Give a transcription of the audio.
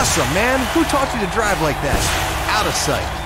Awesome, man. Who taught you to drive like that? Out of sight.